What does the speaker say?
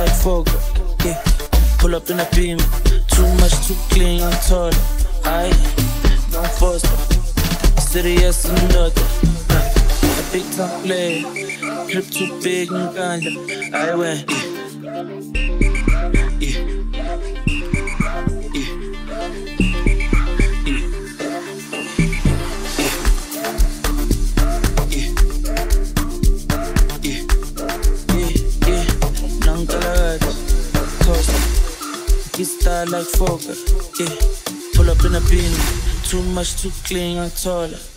like fog, yeah. Pull up in a beam, too much, too clean, I'm taller. I don't force it, serious or nothing. A big time play, grip too big and ganja. I went, style like fog, yeah. Pull up in a beam, too much, too clean, I'm taller.